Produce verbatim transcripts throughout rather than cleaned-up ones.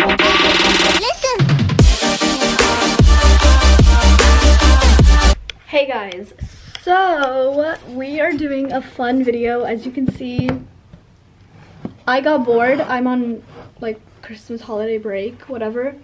Listen. Hey guys, so we are doing a fun video. As you can see, I got bored. I'm on like Christmas holiday break, whatever,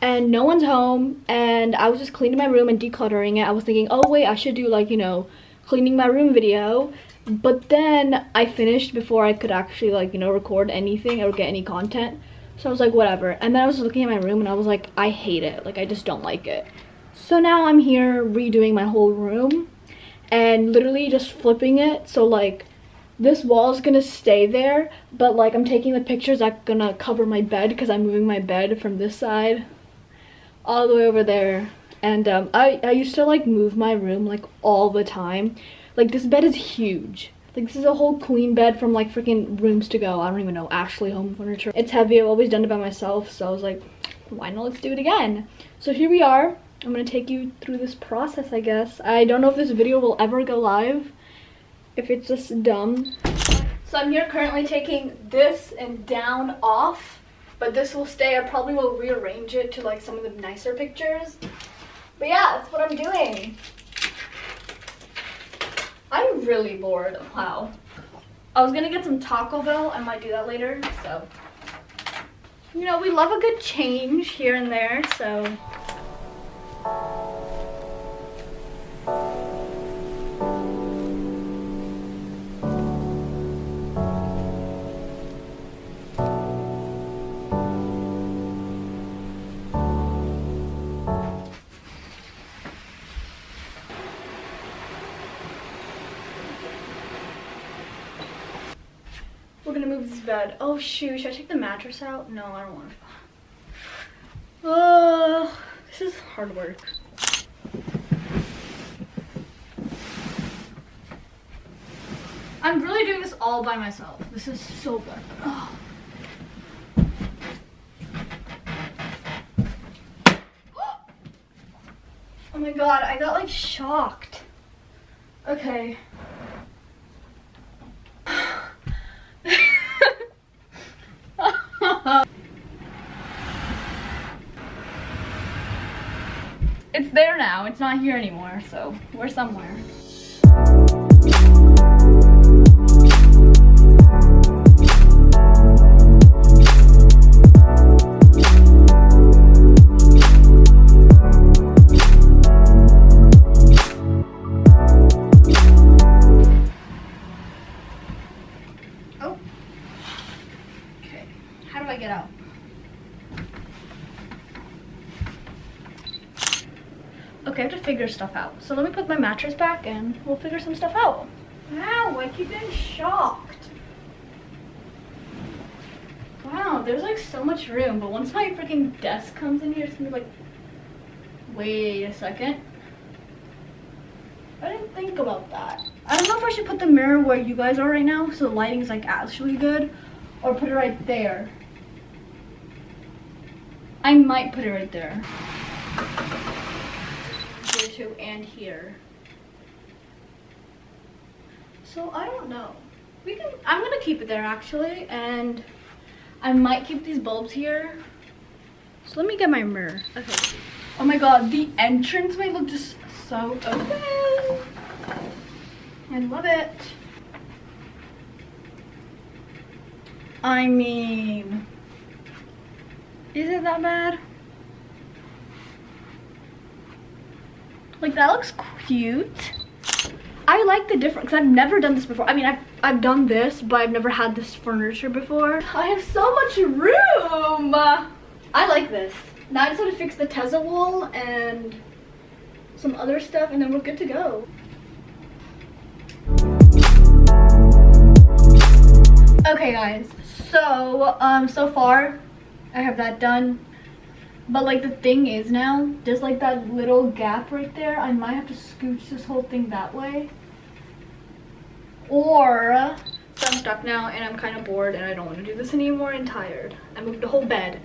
and no one's home, and I was just cleaning my room and decluttering it. I was thinking, oh wait, I should do like, you know, cleaning my room video, but then I finished before I could actually like, you know, record anything or get any content. So I was like, whatever. And then I was looking at my room and I was like, I hate it, like I just don't like it. So now I'm here redoing my whole room and literally just flipping it. So like this wall is gonna stay there, but like I'm taking the pictures that's gonna cover my bed, because I'm moving my bed from this side all the way over there. And um, I, I used to like move my room like all the time. Like this bed is huge. Like this is a whole queen bed from like freaking Rooms to Go. I don't even know, Ashley Home Furniture. It's heavy, I've always done it by myself. So I was like, why not, let's do it again. So here we are. I'm gonna take you through this process, I guess. I don't know if this video will ever go live, if it's just dumb. So I'm here currently taking this and down off, but this will stay. I probably will rearrange it to like some of the nicer pictures. But yeah, that's what I'm doing. I'm really bored. Wow. I was gonna get some Taco Bell. I might do that later, so. You know, we love a good change here and there, so. We're gonna move this bed. Oh shoot, should I take the mattress out? No, I don't want to. Oh, this is hard work. I'm really doing this all by myself. This is so good. Oh. Oh my god, I got like shocked. Okay. It's there now, it's not here anymore, so we're somewhere. Oh. Okay, how do I get out? Okay, I have to figure stuff out. So let me put my mattress back and we'll figure some stuff out. Wow, I keep getting shocked. Wow, there's like so much room, but once my freaking desk comes in here, it's gonna be like, wait a second. I didn't think about that. I don't know if I should put the mirror where you guys are right now, so the lighting is like actually good, or put it right there. I might put it right there. And here, so I don't know, we can I'm gonna keep it there actually, and I might keep these bulbs here. So let me get my mirror. Okay, oh my god, the entrance may look just so open. I love it. I mean, is it that bad? Like, that looks cute. I like the different, because I've never done this before. I mean, I've, I've done this, but I've never had this furniture before. I have so much room. I like this. Now I just have to fix the Tezza wool and some other stuff, and then we're good to go. Okay, guys. So, um, so far, I have that done. But like the thing is now, there's like that little gap right there. I might have to scooch this whole thing that way. Or, so I'm stuck now and I'm kind of bored and I don't want to do this anymore and tired. I moved the whole bed.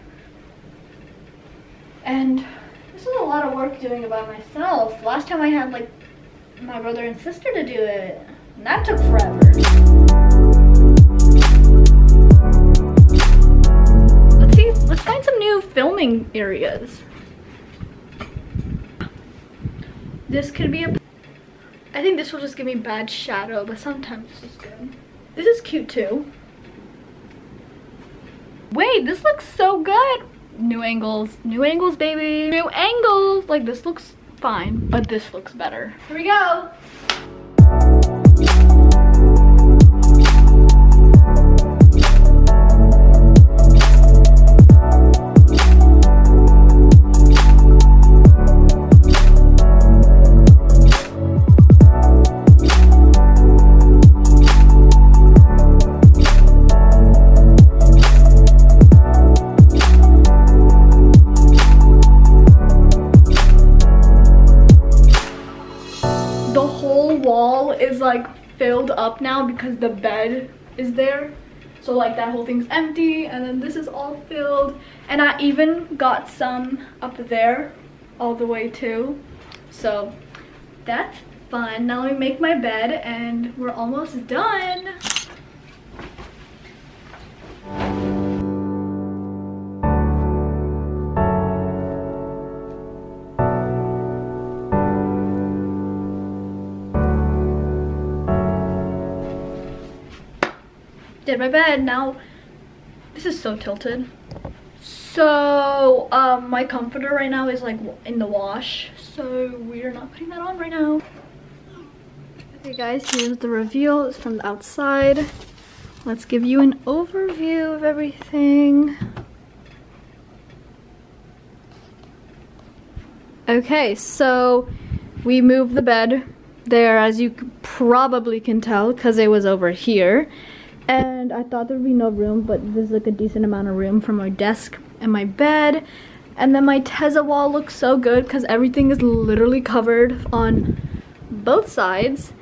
And this is a lot of work doing it by myself. Last time I had like my brother and sister to do it. And that took forever. Let's see, let's Let's find some new filming areas. This could be a... I think this will just give me bad shadow, but sometimes this is good. This is cute too. Wait, this looks so good. New angles, new angles, baby. New angles. Like, this looks fine, but this looks better. Here we go. Like filled up now because the bed is there, so like that whole thing's empty, and then this is all filled, and I even got some up there all the way too, so that's fun. Now let me make my bed and we're almost done. Did my bed. Now this is so tilted, so um my comforter right now is like in the wash, so we're not putting that on right now. Okay guys, here's the reveal. It's from the outside. Let's give you an overview of everything. Okay, so we moved the bed there, as you probably can tell, because it was over here. And I thought there would be no room, but there's like a decent amount of room for my desk and my bed. And then my Tezza wall looks so good because everything is literally covered on both sides.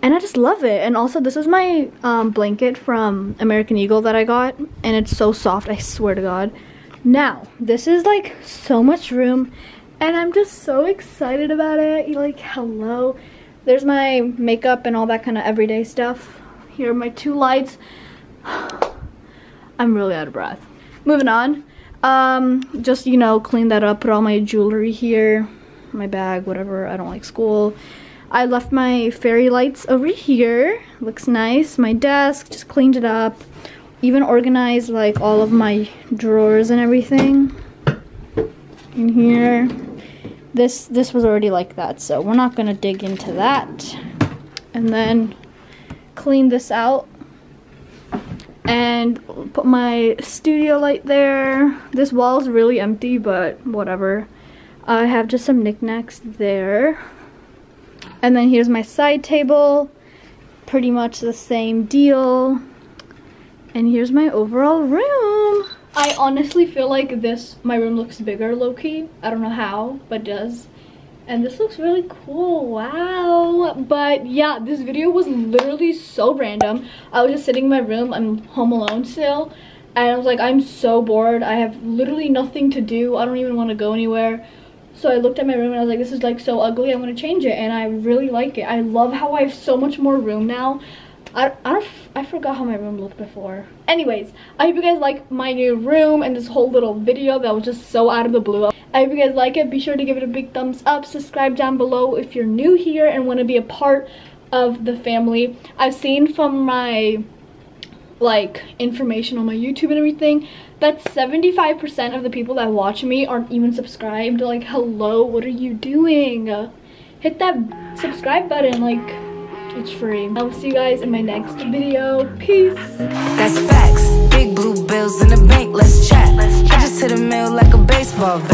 And I just love it. And also, this is my um, blanket from American Eagle that I got. And it's so soft, I swear to God. Now, this is like so much room. And I'm just so excited about it. Like, hello. There's my makeup and all that kind of everyday stuff. Here are my two lights. I'm really out of breath. Moving on. Um, just, you know, clean that up. Put all my jewelry here. My bag, whatever. I don't like school. I left my fairy lights over here. Looks nice. My desk. Just cleaned it up. Even organized, like, all of my drawers and everything. In here. This, this was already like that, so we're not going to dig into that. And then... clean this out and put my studio light there. This wall is really empty, but whatever. I have just some knickknacks there. And then here's my side table. Pretty much the same deal. And here's my overall room. I honestly feel like this, my room looks bigger low-key. I don't know how, but it does. And this looks really cool. Wow. But yeah, this video was literally so random. I was just sitting in my room. I'm home alone still. And I was like, I'm so bored. I have literally nothing to do. I don't even want to go anywhere. So I looked at my room and I was like, this is like so ugly. I'm going to change it. And I really like it. I love how I have so much more room now. I, I, I forgot how my room looked before. Anyways, I hope you guys like my new room and this whole little video that was just so out of the blue. I hope you guys like it. Be sure to give it a big thumbs up. Subscribe down below if you're new here and want to be a part of the family. I've seen from my like information on my YouTube and everything that seventy-five percent of the people that watch me aren't even subscribed. Like, hello, what are you doing? Hit that subscribe button. Like, it's free. I'll see you guys in my next video. Peace. That's facts. Big blue bills in the bank. Let's chat. Let's chat. I just hit a mill like a baseball bat.